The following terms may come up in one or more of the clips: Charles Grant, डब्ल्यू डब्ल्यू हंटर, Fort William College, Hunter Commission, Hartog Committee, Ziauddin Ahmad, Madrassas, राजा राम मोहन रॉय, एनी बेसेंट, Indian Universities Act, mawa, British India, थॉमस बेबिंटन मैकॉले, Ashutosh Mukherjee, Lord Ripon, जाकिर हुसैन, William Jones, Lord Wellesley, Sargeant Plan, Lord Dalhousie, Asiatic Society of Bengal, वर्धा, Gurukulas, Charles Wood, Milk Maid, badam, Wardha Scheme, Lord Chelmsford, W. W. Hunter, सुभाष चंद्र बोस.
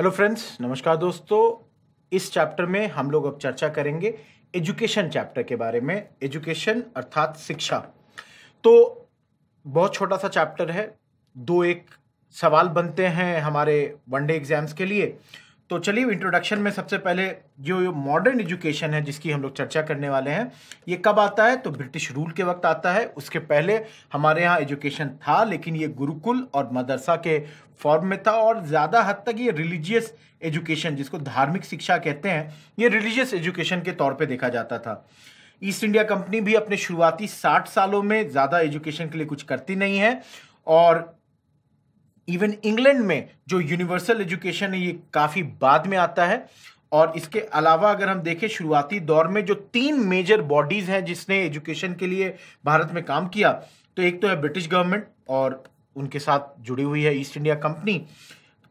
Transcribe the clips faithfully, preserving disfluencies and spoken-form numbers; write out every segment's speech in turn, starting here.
Hello friends, नमस्कार दोस्तों। इस चैप्टर में हम लोग अब चर्चा करेंगे एजुकेशन चैप्टर के बारे में। एजुकेशन अर्थात शिक्षा, तो बहुत छोटा सा चैप्टर है, दो एक सवाल बनते हैं हमारे वनडे एग्जाम्स के लिए। तो चलिए इंट्रोडक्शन में सबसे पहले जो ये मॉडर्न एजुकेशन है जिसकी हम लोग चर्चा करने वाले हैं, ये कब आता है? तो ब्रिटिश रूल के वक्त आता है। उसके पहले हमारे यहाँ एजुकेशन था, लेकिन ये गुरुकुल और मदरसा के फॉर्म में था और ज़्यादा हद तक ये रिलीजियस एजुकेशन, जिसको धार्मिक शिक्षा कहते हैं, ये रिलीजियस एजुकेशन के तौर पर देखा जाता था। ईस्ट इंडिया कंपनी भी अपने शुरुआती साठ सालों में ज़्यादा एजुकेशन के लिए कुछ करती नहीं है, और इवन इंग्लैंड में जो यूनिवर्सल एजुकेशन है ये काफ़ी बाद में आता है। और इसके अलावा अगर हम देखें शुरुआती दौर में जो तीन मेजर बॉडीज़ हैं जिसने एजुकेशन के लिए भारत में काम किया, तो एक तो है ब्रिटिश गवर्नमेंट और उनके साथ जुड़ी हुई है East India company,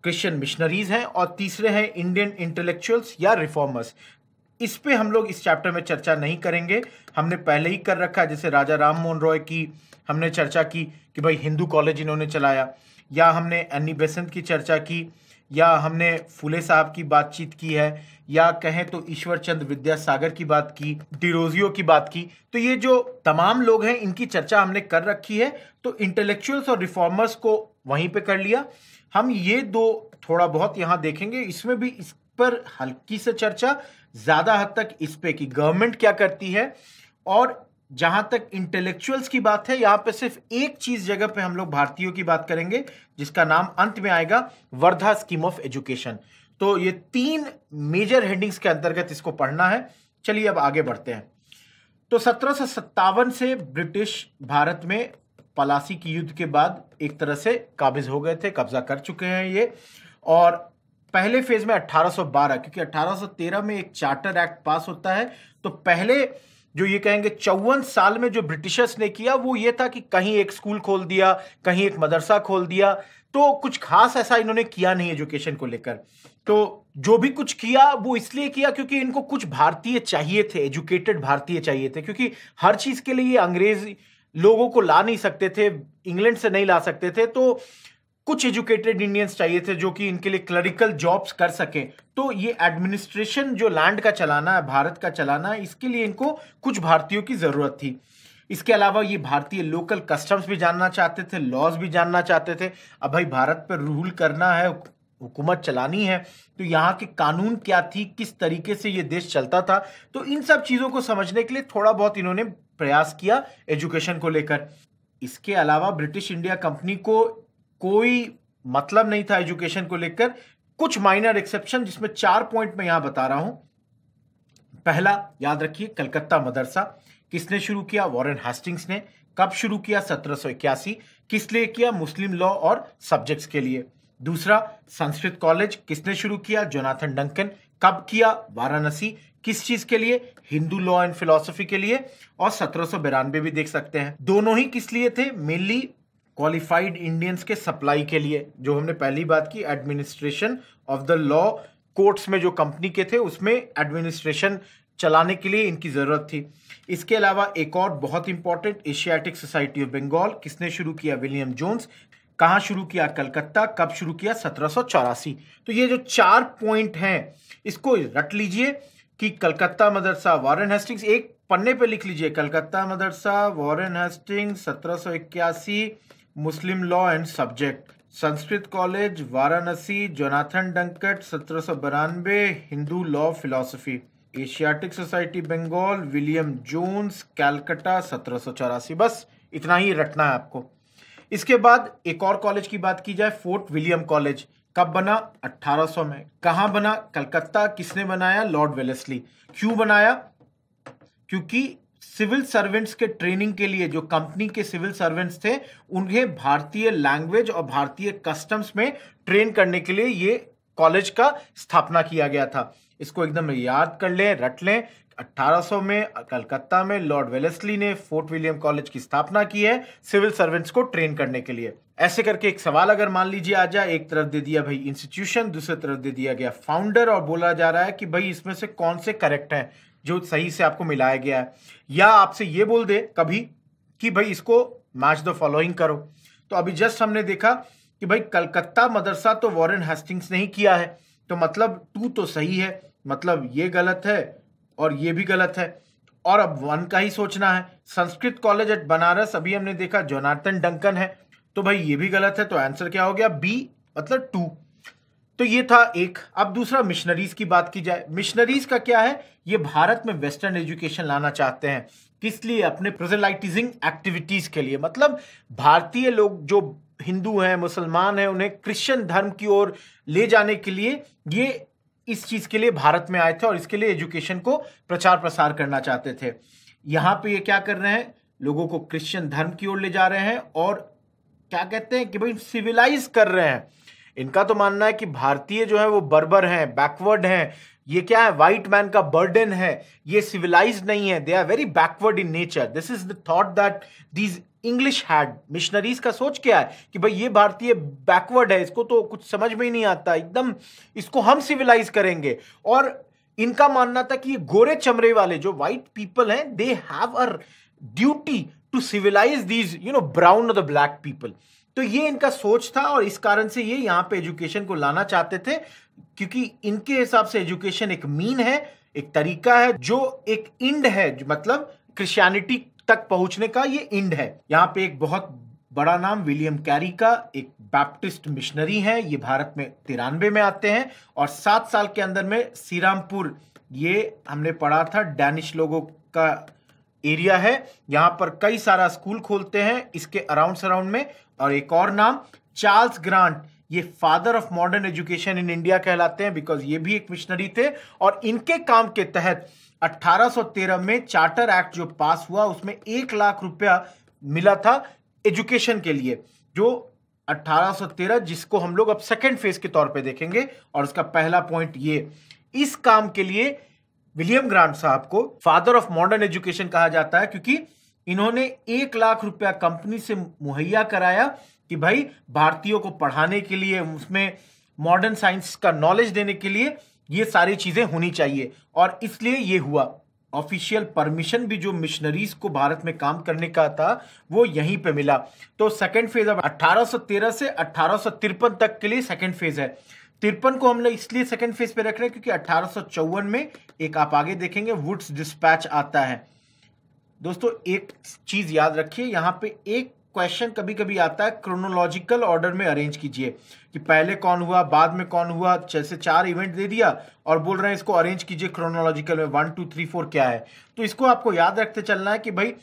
Christian missionaries हैं, और तीसरे हैं इंडियन इंटेलेक्चुअल्स या रिफॉर्मर्स। इस पर हम लोग इस चैप्टर में चर्चा नहीं करेंगे, हमने पहले ही कर रखा है। जैसे राजा राम मोहन रॉय की हमने चर्चा की कि भाई हिंदू कॉलेज इन्होंने चलाया, या हमने एनी बेसेंट की चर्चा की, या हमने फुले साहब की बातचीत की है, या कहें तो ईश्वर चंद्र विद्यासागर की बात की, डिरोजियो की बात की। तो ये जो तमाम लोग हैं इनकी चर्चा हमने कर रखी है। तो इंटेलेक्चुअल्स और रिफॉर्मर्स को वहीं पे कर लिया। हम ये दो थोड़ा बहुत यहाँ देखेंगे, इसमें भी इस पर हल्की से चर्चा, ज़्यादा हद तक इस पर कि गवर्नमेंट क्या करती है। और जहाँ तक इंटेलेक्चुअल्स की बात है, यहाँ पे सिर्फ एक चीज़ जगह पे हम लोग भारतीयों की बात करेंगे जिसका नाम अंत में आएगा, वर्धा स्कीम ऑफ एजुकेशन। तो ये तीन मेजर हेडिंग्स के अंतर्गत इसको पढ़ना है। चलिए अब आगे बढ़ते हैं। तो सत्रह सौ सत्तावन से ब्रिटिश भारत में पलासी की युद्ध के बाद एक तरह से काबिज हो गए थे, कब्जा कर चुके हैं ये। और पहले फेज में अट्ठारह सौ बारह, क्योंकि अट्ठारह सौ तेरह में एक चार्टर एक्ट पास होता है, तो पहले जो ये कहेंगे चौवन साल में जो ब्रिटिशर्स ने किया वो ये था कि कहीं एक स्कूल खोल दिया, कहीं एक मदरसा खोल दिया, तो कुछ खास ऐसा इन्होंने किया नहीं एजुकेशन को लेकर। तो जो भी कुछ किया वो इसलिए किया क्योंकि इनको कुछ भारतीय चाहिए थे, एजुकेटेड भारतीय चाहिए थे, क्योंकि हर चीज़ के लिए अंग्रेज लोगों को ला नहीं सकते थे, इंग्लैंड से नहीं ला सकते थे। तो कुछ एजुकेटेड इंडियंस चाहिए थे जो कि इनके लिए क्लरिकल जॉब्स कर सकें। तो ये एडमिनिस्ट्रेशन जो लैंड का चलाना है, भारत का चलाना है, इसके लिए इनको कुछ भारतीयों की ज़रूरत थी। इसके अलावा ये भारतीय लोकल कस्टम्स भी जानना चाहते थे, लॉज भी जानना चाहते थे। अब भाई भारत पर रूल करना है, हुकूमत चलानी है, तो यहाँ के कानून क्या थी, किस तरीके से ये देश चलता था, तो इन सब चीज़ों को समझने के लिए थोड़ा बहुत इन्होंने प्रयास किया एजुकेशन को लेकर। इसके अलावा ब्रिटिश इंडिया कंपनी को कोई मतलब नहीं था एजुकेशन को लेकर, कुछ माइनर एक्सेप्शन, जिसमें चार पॉइंट मैं यहां बता रहा हूं। पहला याद रखिए, कलकत्ता मदरसा किसने शुरू किया? वॉरेन हेस्टिंग्स ने। कब शुरू किया? सत्रह सौ इक्यासी। किस लिए किया? मुस्लिम लॉ और सब्जेक्ट्स के लिए। दूसरा, संस्कृत कॉलेज किसने शुरू किया? Jonathan Duncan. कब किया? वाराणसी। किस चीज के लिए? हिंदू लॉ एंड फिलोसफी के लिए। और सत्रह सौ बिरानवे भी देख सकते हैं। दोनों ही किस लिए थे? मेनली क्वालिफाइड इंडियंस के सप्लाई के लिए, जो हमने पहली बात की, administration of the law. Courts में जो कंपनी के थे उसमें एडमिनिस्ट्रेशन चलाने के लिए इनकी ज़रूरत थी। इसके अलावा एक और बहुत important, Asiatic society of Bengal किसने शुरू किया? William Jones. कहाँ शुरू किया? कलकत्ता। कब शुरू किया? सत्रह सौ चौरासी। तो ये जो चार पॉइंट हैं इसको रट लीजिए कि कलकत्ता मदरसा, वॉरेन हेस्टिंग्स, एक पन्ने पर लिख लीजिए, कलकत्ता मदरसा, वॉरेन हेस्टिंग्स, सत्रह सौ इक्यासी, Muslim law and subject, Sanskrit college, Varanasi, Jonathan Duncan, सत्रह सौ बानवे, Hindu law philosophy, Asiatic society Bengal, William Jones, Calcutta, सत्रह सौ चौरासी। बस इतना ही रटना है आपको। इसके बाद एक और कॉलेज की बात की जाए, फोर्ट विलियम कॉलेज। कब बना? अठारह सौ में। कहाँ बना? कलकत्ता। किसने बनाया? Lord Wellesley. क्यों बनाया? क्योंकि सिविल सर्वेंट्स के ट्रेनिंग के लिए, जो कंपनी के सिविल सर्वेंट्स थे उन्हें भारतीय लैंग्वेज और भारतीय कस्टम्स में ट्रेन करने के लिए ये कॉलेज का स्थापना किया गया था। इसको एकदम याद कर लें, रट लें, अठारह सौ में कलकत्ता में लॉर्ड वेलेस्ली ने फोर्ट विलियम कॉलेज की स्थापना की है सिविल सर्वेंट्स को ट्रेन करने के लिए। ऐसे करके एक सवाल अगर मान लीजिए आ जाए, एक तरफ दे दिया भाई इंस्टीट्यूशन, दूसरी तरफ दे दिया गया फाउंडर, और बोला जा रहा है कि भाई इसमें से कौन से करेक्ट हैं, जो सही से आपको मिलाया गया है। या आपसे ये बोल दे कभी कि भाई इसको मैच द फॉलोइंग करो। तो अभी जस्ट हमने देखा कि भाई कलकत्ता मदरसा तो वॉरेन हेस्टिंग्स ने ही किया है, तो मतलब टू तो सही है, मतलब ये गलत है और ये भी गलत है, और अब वन का ही सोचना है। संस्कृत कॉलेज एट बनारस, अभी हमने देखा जोनाथन डंकन है, तो भाई ये भी गलत है, तो आंसर क्या हो गया बी मतलब टू। तो ये था एक। अब दूसरा मिशनरीज की बात की जाए। मिशनरीज का क्या है, ये भारत में वेस्टर्न एजुकेशन लाना चाहते हैं, किस लिए, अपने प्रोजेलाइटिजिंग एक्टिविटीज के लिए। मतलब भारतीय लोग जो हिंदू हैं, मुसलमान हैं, उन्हें क्रिश्चियन धर्म की ओर ले जाने के लिए ये इस चीज के लिए भारत में आए थे और इसके लिए एजुकेशन को प्रचार प्रसार करना चाहते थे। यहाँ पे ये क्या कर रहे हैं, लोगों को क्रिश्चियन धर्म की ओर ले जा रहे हैं और क्या कहते हैं कि भाई सिविलाइज कर रहे हैं। इनका तो मानना है कि भारतीय जो है वो बर्बर हैं, बैकवर्ड हैं, ये क्या है वाइट मैन का बर्डन है, ये सिविलाइज्ड नहीं है, they are very backward in nature. This is the thought that these English had. Missionaries का सोच क्या है कि भाई ये भारतीय बैकवर्ड है, इसको तो कुछ समझ में ही नहीं आता, एकदम इसको हम सिविलाइज करेंगे। और इनका मानना था कि ये गोरे चमड़े वाले जो व्हाइट पीपल हैं, they have a duty to civilise these you know brown और द ब्लैक पीपल। तो ये इनका सोच था और इस कारण से ये यहाँ पे एजुकेशन को लाना चाहते थे, क्योंकि इनके हिसाब से एजुकेशन एक मीन है, एक तरीका है, जो एक इंड है, मतलब क्रिश्चियनिटी तक पहुंचने का ये इंड है। यहाँ पे एक बहुत बड़ा नाम विलियम कैरी का, एक बैप्टिस्ट मिशनरी है, ये भारत में तिरानवे में आते हैं और सात साल के अंदर में श्रीरामपुर, ये हमने पढ़ा था डैनिश लोगों का एरिया है, यहाँ पर कई सारा स्कूल खोलते हैं इसके अराउंड सराउंड में। और एक और नाम चार्ल्स ग्रांट, ये father of modern education in India कहलाते हैं, बिकॉज ये भी एक मिशनरी थे और इनके काम के तहत अठारह सौ तेरह में चार्टर एक्ट जो पास हुआ उसमें एक लाख रुपया मिला था एजुकेशन के लिए, जो अठारह सौ तेरह जिसको हम लोग अब सेकेंड फेज के तौर पे देखेंगे। और उसका पहला पॉइंट ये, इस काम के लिए विलियम ग्रांट साहब को फादर ऑफ मॉडर्न एजुकेशन कहा जाता है, क्योंकि इन्होंने एक लाख रुपया कंपनी से मुहैया कराया कि भाई भारतीयों को पढ़ाने के लिए, उसमें मॉडर्न साइंस का नॉलेज देने के लिए ये सारी चीजें होनी चाहिए, और इसलिए ये हुआ। ऑफिशियल परमिशन भी जो मिशनरीज को भारत में काम करने का था वो यहीं पे मिला। तो सेकंड फेज अब अठारह सौ तेरह से अठारह सौ तिरपन तक के लिए सेकंड फेज है। तिरपन को हमने इसलिए सेकंड फेज पे रख रहे हैं क्योंकि अठारह सौ चौवन में एक, आप आगे देखेंगे, वुड्स डिस्पैच आता है। दोस्तों एक चीज याद रखिए, यहाँ पे एक क्वेश्चन कभी कभी आता है, क्रोनोलॉजिकल ऑर्डर में अरेंज कीजिए कि पहले कौन हुआ बाद में कौन हुआ। जैसे चार इवेंट दे दिया और बोल रहे हैं इसको अरेंज कीजिए क्रोनोलॉजिकल में, वन टू थ्री फोर क्या है, तो इसको आपको याद रखते चलना है कि भाई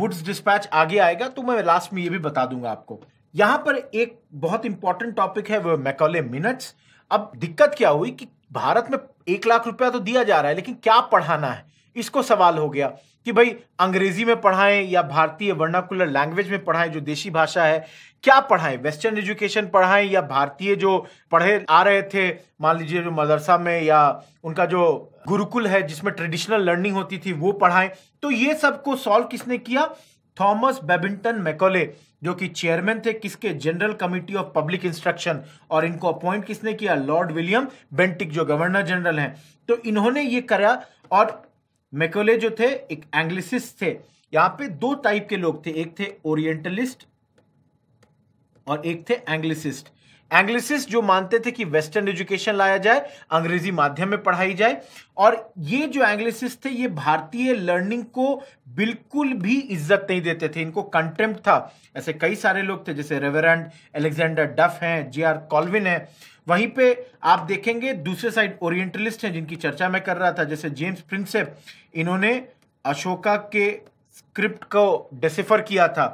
वुड्स डिस्पैच आगे आएगा तो मैं लास्ट में ये भी बता दूंगा आपको। यहाँ पर एक बहुत इंपॉर्टेंट टॉपिक है वो मैकॉले मिनट्स। अब दिक्कत क्या हुई कि भारत में एक लाख रुपया तो दिया जा रहा है लेकिन क्या पढ़ाना है, इसको सवाल हो गया कि भाई अंग्रेजी में पढ़ाएं या भारतीय वर्नाकुलर लैंग्वेज में पढ़ाएं, जो देशी भाषा है क्या पढ़ाएं, वेस्टर्न एजुकेशन पढ़ाएं या भारतीय जो पढ़े आ रहे थे, मान लीजिए जो मदरसा में या उनका जो गुरुकुल है जिसमें ट्रेडिशनल लर्निंग होती थी वो पढ़ाएं। तो ये सबको सॉल्व किसने किया, थॉमस बेबिंटन मैकॉले, जो कि चेयरमैन थे किसके, general committee of public instruction, और इनको अपॉइंट किसने किया, लॉर्ड विलियम बेंटिक जो गवर्नर जनरल हैं। तो इन्होंने ये करा। और मैकॉले जो थे एक एंग्लिसिस्ट थे। यहाँ पे दो टाइप के लोग थे, एक थे ओरिएंटलिस्ट और एक थे एंग्लिसिस्ट। एंग्लिसिस्ट जो मानते थे कि वेस्टर्न एजुकेशन लाया जाए, अंग्रेजी माध्यम में पढ़ाई जाए, और ये जो एंग्लिसिस्ट थे ये भारतीय लर्निंग को बिल्कुल भी इज्जत नहीं देते थे, इनको कंटेम्प्ट था। ऐसे कई सारे लोग थे जैसे रेवरेंड एलेक्जेंडर डफ हैं, जे आर कॉल्विन हैं। वहीं पे आप देखेंगे दूसरे साइड ओरिएंटलिस्ट हैं जिनकी चर्चा मैं कर रहा था, जैसे जेम्स प्रिंसेप, इन्होंने अशोका के स्क्रिप्ट को डिसिफर किया था।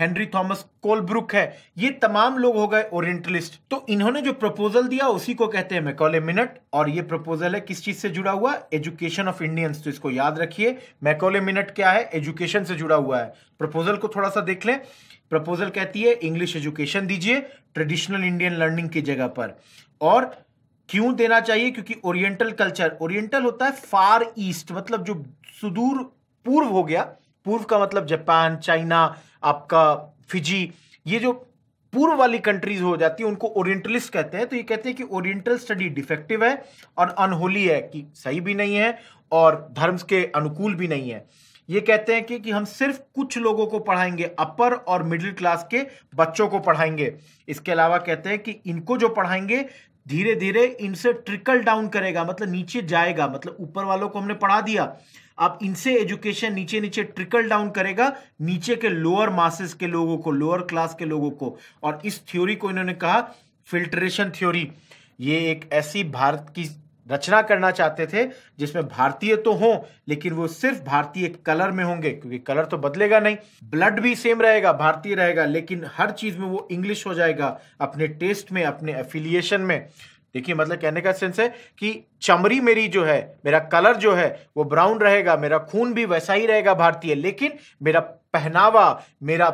हेनरी थॉमस कोलब्रुक है। ये तमाम लोग हो गए ओरिएंटलिस्ट। तो इन्होंने जो प्रपोजल दिया उसी को कहते हैं मैकॉले मिनट, और ये प्रपोजल है किस चीज से जुड़ा हुआ, एजुकेशन ऑफ इंडियंस। तो इसको याद रखिए, मैकॉले मिनट क्या है, एजुकेशन से जुड़ा हुआ है। प्रपोजल को थोड़ा सा देख लें। प्रपोजल कहती है इंग्लिश एजुकेशन दीजिए ट्रेडिशनल इंडियन लर्निंग की जगह पर। और क्यों देना चाहिए, क्योंकि ओरिएंटल कल्चर, ओरिएंटल होता है फार ईस्ट, मतलब जो सुदूर पूर्व हो गया। पूर्व का मतलब जापान, चाइना, आपका फिजी, ये जो पूर्व वाली कंट्रीज हो जाती है उनको ओरिएंटलिस्ट कहते हैं। तो ये कहते हैं कि ओरिएंटल स्टडी डिफेक्टिव है और अनहोली है, कि सही भी नहीं है और धर्म के अनुकूल भी नहीं है। ये कहते हैं कि, कि हम सिर्फ कुछ लोगों को पढ़ाएंगे, अपर और मिडिल क्लास के बच्चों को पढ़ाएंगे। इसके अलावा कहते हैं कि इनको जो पढ़ाएंगे धीरे धीरे इनसे ट्रिकल डाउन करेगा, मतलब नीचे जाएगा, मतलब ऊपर वालों को हमने पढ़ा दिया, आप इनसे एजुकेशन नीचे नीचे ट्रिकल डाउन करेगा नीचे के लोअर मासेस के लोगों को, लोअर क्लास के लोगों को। और इस थ्योरी को इन्होंने कहा फिल्ट्रेशन थ्योरी। ये एक ऐसी भारत की रचना करना चाहते थे जिसमें भारतीय तो हों लेकिन वो सिर्फ भारतीय कलर में होंगे, क्योंकि कलर तो बदलेगा नहीं, ब्लड भी सेम रहेगा, भारतीय रहेगा, लेकिन हर चीज में वो इंग्लिश हो जाएगा अपने टेस्ट में, अपने एफिलिएशन में। देखिए मतलब कहने का सेंस है कि चमड़ी मेरी जो है, मेरा कलर जो है वो ब्राउन रहेगा, मेरा खून भी वैसा ही रहेगा भारतीय, लेकिन मेरा पहनावा, मेरा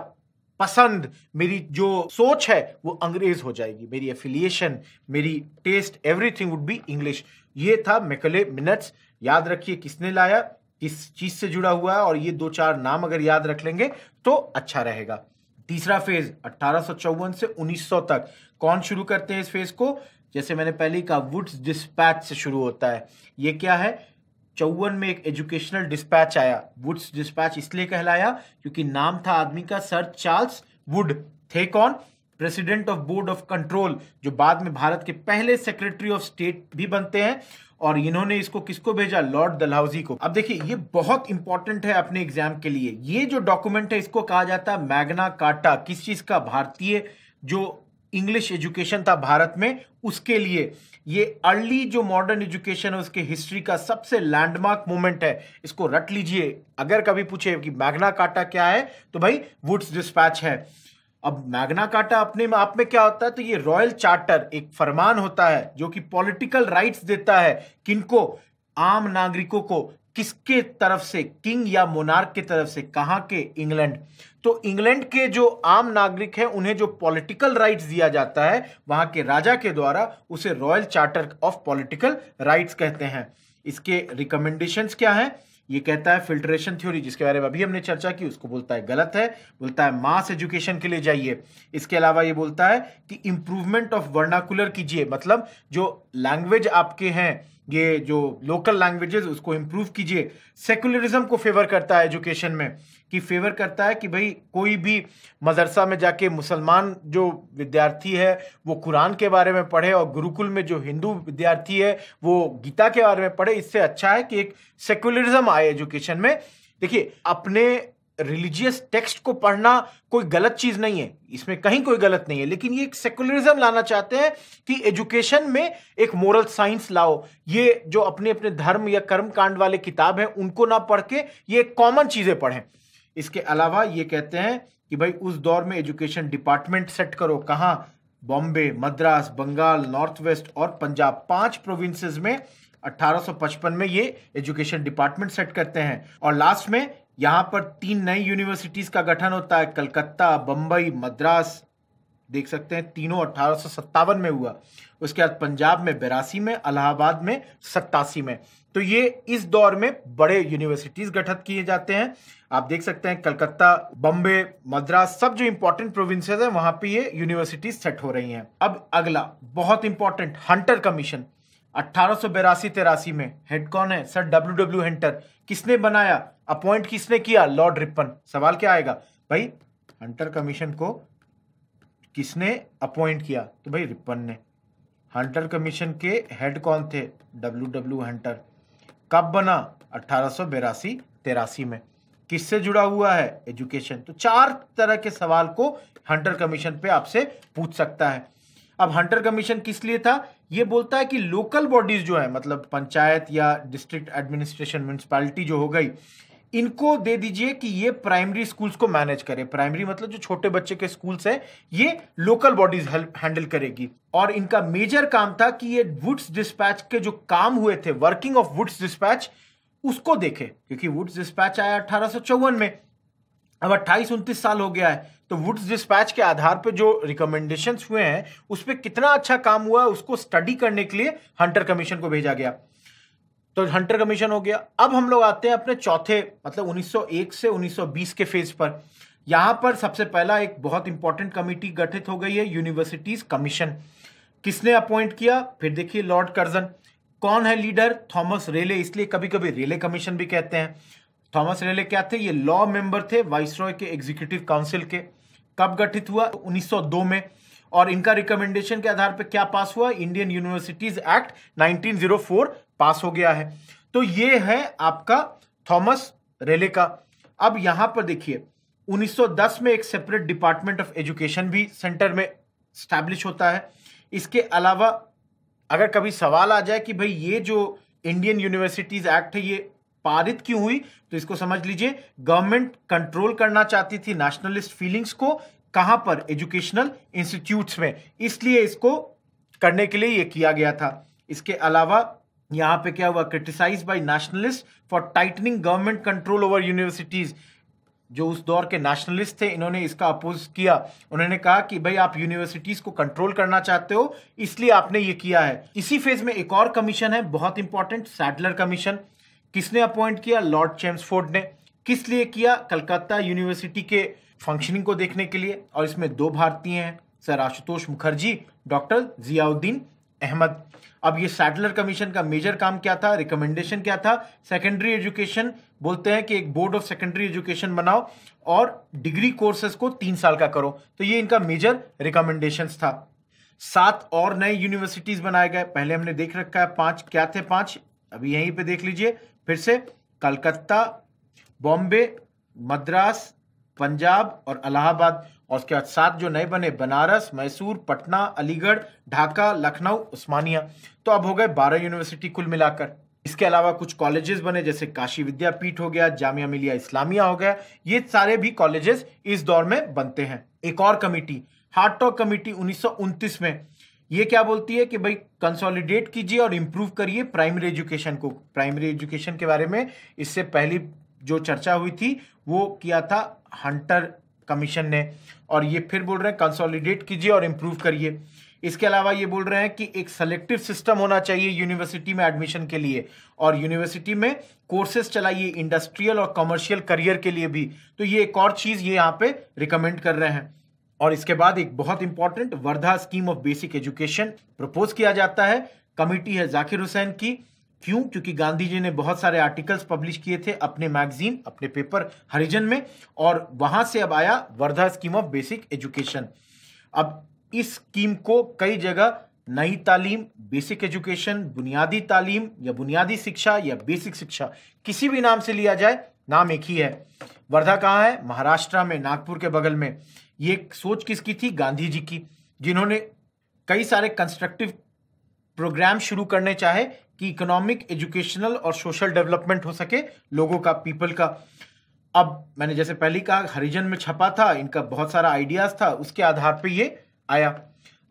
पसंद, मेरी जो सोच है वो अंग्रेज हो जाएगी, मेरी एफिलिएशन, मेरी test, everything would be English. ये था मैकले मिनट्स। याद रखिए किसने लाया, किस चीज से जुड़ा हुआ है, और ये दो चार नाम अगर याद रख लेंगे तो अच्छा रहेगा। तीसरा फेज अट्ठारह सौ चौवन से उन्नीस सौ तक कौन शुरू करते हैं इस फेज को? जैसे मैंने पहले कहा वुड्स डिस्पैच से शुरू होता है। ये क्या है, चौवन में एक एजुकेशनल डिस्पैच आया, वुड्स डिस्पैच इसलिए कहलाया क्योंकि नाम था आदमी का सर चार्ल्स वुड। थे कौन? President of board of control, जो बाद में भारत के पहले सेक्रेटरी ऑफ स्टेट भी बनते हैं। और इन्होंने इसको किसको भेजा? लॉर्ड डलहौजी को। अब देखिए ये बहुत इंपॉर्टेंट है अपने एग्जाम के लिए। ये जो डॉक्यूमेंट है इसको कहा जाता है मैग्ना कार्टा। किस चीज का? भारतीय जो इंग्लिश एजुकेशन था भारत में उसके लिए। ये अर्ली जो मॉडर्न एजुकेशन है उसके हिस्ट्री का सबसे लैंडमार्क मोमेंट है। इसको रट लीजिए, अगर कभी पूछे कि मैग्ना कार्टा क्या है तो भाई वुड्स डिस्पैच है। अब मैग्ना कार्टा अपने आप में क्या होता है? तो ये रॉयल चार्टर, एक फरमान होता है जो कि पॉलिटिकल राइट्स देता है। किनको? आम नागरिकों को। किसके तरफ से? किंग या मोनार्क के तरफ से। कहाँ के? इंग्लैंड। तो इंग्लैंड के जो आम नागरिक हैं उन्हें जो पॉलिटिकल राइट्स दिया जाता है वहां के राजा के द्वारा, उसे royal charter of political rights कहते हैं। इसके रिकमेंडेशंस क्या हैं? ये कहता है फिल्ट्रेशन थ्योरी, जिसके बारे में अभी हमने चर्चा की, उसको बोलता है गलत है, बोलता है मास एजुकेशन के लिए जाइए। इसके अलावा ये बोलता है कि इंप्रूवमेंट ऑफ वर्नाकुलर कीजिए, मतलब जो लैंग्वेज आपके हैं ये जो लोकल लैंग्वेजेस उसको इंप्रूव कीजिए। सेकुलरिज्म को फेवर करता है एजुकेशन में, कि फेवर करता है कि भाई कोई भी मदरसा में जाके मुसलमान जो विद्यार्थी है वो कुरान के बारे में पढ़े और गुरुकुल में जो हिंदू विद्यार्थी है वो गीता के बारे में पढ़े। इससे अच्छा है कि एक सेकुलरिज्म आए एजुकेशन में। देखिए अपने रिलीजियस टेक्स्ट को पढ़ना कोई गलत चीज नहीं है, इसमें कहीं कोई गलत नहीं है, लेकिन ये एक सेकुलरिज्म लाना चाहते हैं कि एजुकेशन में एक मोरल साइंस लाओ। ये जो अपने अपने धर्म या कर्म कांड वाले किताब हैं उनको ना पढ़ के ये कॉमन चीजें पढ़ें। इसके अलावा ये कहते हैं कि भाई उस दौर में एजुकेशन डिपार्टमेंट सेट करो। कहाँ? बॉम्बे, मद्रास, बंगाल, नॉर्थ वेस्ट और पंजाब, पांच प्रोविंसेस में अट्ठारह सौ पचपन में ये एजुकेशन डिपार्टमेंट सेट करते हैं। और लास्ट में यहाँ पर तीन नई यूनिवर्सिटीज का गठन होता है, कलकत्ता, बम्बई, मद्रास। देख सकते हैं तीनों अट्ठारह सौ सत्तावन में हुआ। उसके बाद पंजाब में बेरासी में, इलाहाबाद में सत्तासी में। तो ये इस दौर में बड़े यूनिवर्सिटीज गठित किए जाते हैं। आप देख सकते हैं कलकत्ता, बम्बे, मद्रास, सब जो इंपॉर्टेंट प्रोविंसेस हैं वहां पे ये यूनिवर्सिटीज सेट हो रही हैं। अब अगला बहुत इंपॉर्टेंट हंटर कमीशन अट्ठारह सौ बेरासी तेरासी में। हेड कौन है? Sir डब्ल्यू डब्ल्यू हंटर। किसने बनाया? अपॉइंट किसने किया? Lord Ripon. सवाल क्या आएगा? भाई हंटर कमीशन को किसने अपॉइंट किया? तो भाई रिपन ने। हंटर कमीशन के हेड कौन थे? डब्ल्यू डब्ल्यू हंटर। कब बना? अट्ठारह सौ बेरासी तेरासी में। किससे जुड़ा हुआ है? एजुकेशन। तो चार तरह के सवाल को हंटर कमीशन पे आपसे पूछ सकता है। अब हंटर कमीशन किस लिए था? ये बोलता है कि लोकल बॉडीज जो है, मतलब पंचायत या डिस्ट्रिक्ट एडमिनिस्ट्रेशन, म्यूनिसिपैलिटी जो हो गई, इनको दे दीजिए कि ये प्राइमरी स्कूल्स को मैनेज करे। प्राइमरी मतलब जो छोटे बच्चे के स्कूल्स हैं ये लोकल बॉडीज हैंडल करेगी। और इनका मेजर काम था कि ये वुड्स डिस्पैच के जो काम हुए थे, वर्किंग ऑफ वुड्स डिस्पैच, उसको देखे, क्योंकि वुड्स डिस्पैच आया अठारह सौ चौवन में। अब अट्ठाईस उनतीस साल हो गया है, तो वुड्स डिस्पैच के आधार पर जो रिकमेंडेशंस हुए हैं उस पर कितना अच्छा काम हुआ है उसको स्टडी करने के लिए हंटर कमीशन को भेजा गया। तो हंटर कमीशन हो गया। अब हम लोग आते हैं अपने चौथे, मतलब उन्नीस सौ एक से उन्नीस सौ बीस के फेज पर। यहां पर सबसे पहला एक बहुत इंपॉर्टेंट कमेटी गठित हो गई है, यूनिवर्सिटीज कमीशन। किसने अपॉइंट किया? फिर देखिए लॉर्ड कर्जन। कौन है लीडर? थॉमस रेले, इसलिए कभी कभी रेले कमीशन भी कहते हैं। थॉमस रेले क्या थे? ये लॉ मेंबर थे वाइसरॉय के एग्जीक्यूटिव काउंसिल के। कब गठित हुआ? उन्नीस सौ दो में। और इनका रिकमेंडेशन के आधार पर क्या पास हुआ, Indian universities act nineteen o four पास हो गया है। तो ये है आपका थॉमस रेले का। अब यहां पर देखिए उन्नीस सौ दस में एक सेपरेट डिपार्टमेंट ऑफ एजुकेशन भी सेंटर में स्टैब्लिश होता है। इसके अलावा अगर कभी सवाल आ जाए कि भाई ये जो इंडियन यूनिवर्सिटीज एक्ट है ये पारित क्यों हुई, तो इसको समझ लीजिए गवर्नमेंट कंट्रोल करना चाहती थी नेशनलिस्ट फीलिंग्स को, कहां पर, एजुकेशनल इंस्टीट्यूट्स में, इसलिए इसको करने के लिए ये किया गया था। इसके अलावा यहां पे क्या हुआ, criticise by nationalist for tightening government control over universities. जो उस दौर के नेशनलिस्ट थे इन्होंने इसका अपोज किया, उन्होंने कहा कि भाई आप यूनिवर्सिटीज को कंट्रोल करना चाहते हो इसलिए आपने ये किया है। इसी फेज में एक और कमीशन है बहुत इंपॉर्टेंट, सैडलर कमीशन। किसने अपॉइंट किया, लॉर्ड चेम्सफोर्ड ने। किस लिए किया, कलकत्ता यूनिवर्सिटी के फंक्शनिंग को देखने के लिए, और इसमें दो भारतीय हैं, सर आशुतोष मुखर्जी, डॉक्टर जियाउद्दीन अहमद। अब ये सैडलर कमीशन का मेजर काम क्या था, रिकमेंडेशन क्या था, सेकेंडरी एजुकेशन, बोलते हैं कि एक बोर्ड ऑफ सेकेंडरी एजुकेशन बनाओ और डिग्री कोर्सेज को तीन साल का करो, तो ये इनका मेजर रिकमेंडेशन था। सात और नए यूनिवर्सिटीज बनाए गए, पहले हमने देख रखा है पांच, क्या थे पांच, अभी यहीं पे देख लीजिए फिर से, कलकत्ता, बॉम्बे, मद्रास, पंजाब और इलाहाबाद। और उसके बाद सात जो नए बने, बनारस, मैसूर, पटना, अलीगढ़, ढाका, लखनऊ, उस्मानिया। तो अब हो गए बारह यूनिवर्सिटी कुल मिलाकर। इसके अलावा कुछ कॉलेजेस बने जैसे काशी विद्यापीठ हो गया, जामिया मिलिया इस्लामिया हो गया, ये सारे भी कॉलेजेस इस दौर में बनते हैं। एक और कमिटी, हार्टॉग कमिटी, उन्नीस सौ उनतीस में। ये क्या बोलती है कि भाई कंसोलिडेट कीजिए और इम्प्रूव करिए प्राइमरी एजुकेशन को। प्राइमरी एजुकेशन के बारे में इससे पहली जो चर्चा हुई थी वो किया था हंटर कमीशन ने, और ये फिर बोल रहे हैं कंसोलिडेट कीजिए और इम्प्रूव करिए। इसके अलावा ये बोल रहे हैं कि एक सेलेक्टिव सिस्टम होना चाहिए यूनिवर्सिटी में एडमिशन के लिए, और यूनिवर्सिटी में कोर्सेज चलाइए इंडस्ट्रियल और कॉमर्शियल करियर के लिए भी। तो ये एक और चीज़ ये यहाँ पे रिकमेंड कर रहे हैं। और इसके बाद एक बहुत important वर्धा scheme of basic education propose किया जाता है। कमिटी है जाकिर हुसैन की, क्यों, क्योंकि गांधी जी ने बहुत सारे आर्टिकल्स पब्लिश किए थे अपने मैगजीन, अपने पेपर हरिजन में, और वहां से अब आया वर्धा scheme of basic education. अब इस स्कीम को कई जगह नई तालीम, बेसिक एजुकेशन, बुनियादी तालीम या बुनियादी शिक्षा या बेसिक शिक्षा, किसी भी नाम से लिया जाए, नाम एक ही है। वर्धा कहाँ है, महाराष्ट्र में, नागपुर के बगल में। ये सोच किसकी थी, गांधी जी की, जिन्होंने कई सारे कंस्ट्रक्टिव प्रोग्राम शुरू करने चाहे कि इकोनॉमिक, एजुकेशनल और सोशल डेवलपमेंट हो सके लोगों का, पीपल का। अब मैंने जैसे पहले कहा हरिजन में छपा था, इनका बहुत सारा आइडियाज था, उसके आधार पे ये आया।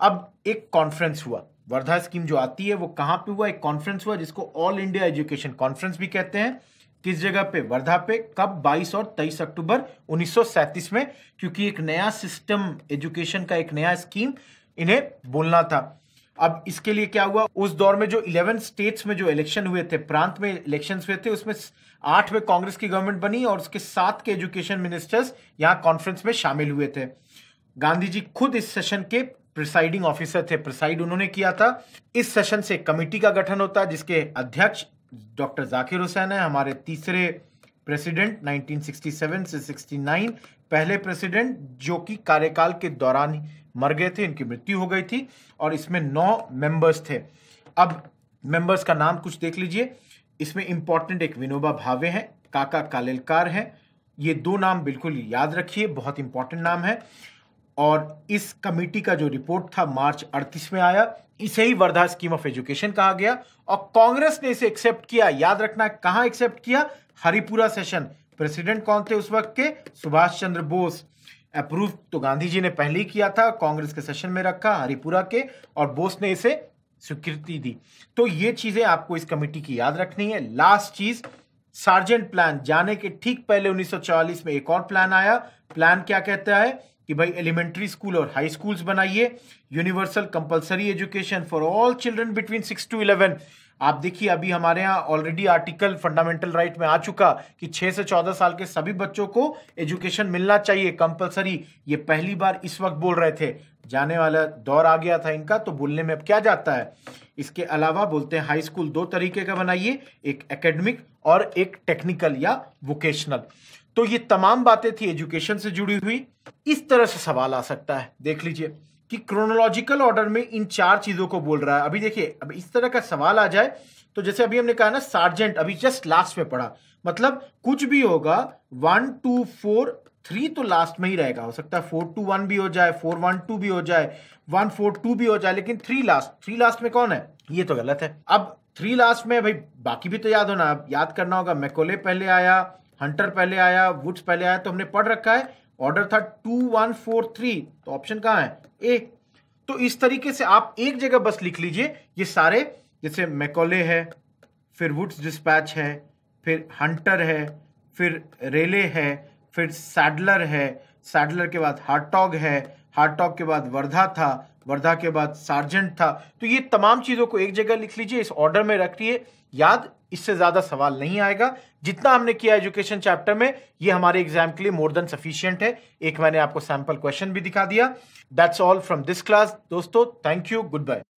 अब एक कॉन्फ्रेंस हुआ, वर्धा स्कीम जो आती है वो कहाँ पे हुआ, एक कॉन्फ्रेंस हुआ जिसको ऑल इंडिया एजुकेशन कॉन्फ्रेंस भी कहते हैं। किस जगह पे, वर्धा पे, कब, बाईस और तेईस अक्टूबर उन्नीस सौ सैंतीस में, क्योंकि एक नया सिस्टम एजुकेशन का, एक नया स्कीम इन्हें बोलना था। अब इसके लिए क्या हुआ, उस दौर में जो ग्यारह स्टेट्स में जो इलेक्शन हुए थे, प्रांत में इलेक्शंस हुए थे, उसमें आठ में कांग्रेस की गवर्नमेंट बनी और उसके सात के एजुकेशन मिनिस्टर्स यहाँ कॉन्फ्रेंस में शामिल हुए थे। गांधी जी खुद इस सेशन के प्रिसाइडिंग ऑफिसर थे, प्रिसाइड उन्होंने किया था। इस सेशन से कमेटी का गठन होता है जिसके अध्यक्ष डॉक्टर जाकिर हुसैन है, हमारे तीसरे प्रेसिडेंट नाइनटीन सिक्सटी सेवन से सिक्सटी नाइन, पहले प्रेसिडेंट जो कि कार्यकाल के दौरान मर गए थे, इनकी मृत्यु हो गई थी, और इसमें नौ मेंबर्स थे। अब मेंबर्स का नाम कुछ देख लीजिए, इसमें इंपॉर्टेंट एक विनोबा भावे हैं, काका कालेलकार हैं, ये दो नाम बिल्कुल याद रखिए, बहुत इंपॉर्टेंट नाम है। और इस कमेटी का जो रिपोर्ट था मार्च अड़तीस में आया, इसे ही वर्धा स्कीम ऑफ एजुकेशन कहा गया, और कांग्रेस ने इसे एक्सेप्ट किया। याद रखना कहाँ एक्सेप्ट किया, हरिपुरा सेशन। प्रेसिडेंट कौन थे उस वक्त के, सुभाष चंद्र बोस। अप्रूव तो गांधी जी ने पहले ही किया था, कांग्रेस के सेशन में रखा हरिपुरा के, और बोस ने इसे स्वीकृति दी। तो ये चीजें आपको इस कमेटी की याद रखनी है। लास्ट चीज, सार्जेंट प्लान जाने के ठीक पहले उन्नीस सौ चौवालीस में एक और प्लान आया। प्लान क्या कहता है कि भाई एलिमेंट्री स्कूल और हाई स्कूल्स बनाइए, universal compulsory education for all children between six to eleven. आप देखिए अभी हमारे यहाँ ऑलरेडी आर्टिकल फंडामेंटल राइट में आ चुका कि छह से चौदह साल के सभी बच्चों को एजुकेशन मिलना चाहिए कंपलसरी। ये पहली बार इस वक्त बोल रहे थे, जाने वाला दौर आ गया था इनका, तो बोलने में अब क्या जाता है। इसके अलावा बोलते हैं हाई स्कूल दो तरीके का बनाइए, एक एकेडमिक और एक टेक्निकल या वोकेशनल। तो ये तमाम बातें थी एजुकेशन से जुड़ी हुई। इस तरह से सवाल आ सकता है, देख लीजिए। कि क्रोनोलॉजिकल ऑर्डर में इन चार चीजों को बोल रहा है। अभी देखिए, अब इस तरह का सवाल आ जाए तो जैसे अभी हमने कहा ना सार्जेंट अभी जस्ट लास्ट में पड़ा, मतलब कुछ भी होगा वन टू फोर थ्री तो लास्ट में ही रहेगा। हो सकता है फोर टू वन भी हो जाए, फोर वन टू भी हो जाए, वन फोर टू भी हो जाए, लेकिन थ्री लास्ट थ्री लास्ट में कौन है? ये तो गलत है। अब थ्री लास्ट में भाई बाकी भी तो याद होना, अब याद करना होगा। मैकोले पहले आया, हंटर पहले आया, वुड्स पहले आया, तो हमने पढ़ रखा है। ऑर्डर था टू वन फोर थ्री, तो ऑप्शन कहाँ है? ए। तो इस तरीके से आप एक जगह बस लिख लीजिए ये सारे, जैसे मैकोले है, फिर वुड्स डिस्पैच है, फिर हंटर है, फिर रेले है, फिर सैडलर है, सैडलर के बाद हार्टॉग है, हार्टॉग के बाद वर्धा था, वर्धा के बाद सार्जेंट था। तो ये तमाम चीज़ों को एक जगह लिख लीजिए, इस ऑर्डर में रखिए याद, इससे ज़्यादा सवाल नहीं आएगा। जितना हमने किया एजुकेशन चैप्टर में ये हमारे एग्जाम के लिए मोर देन सफिशिएंट है। एक मैंने आपको सैंपल क्वेश्चन भी दिखा दिया। That's all from this class दोस्तों, थैंक यू, गुड बाय।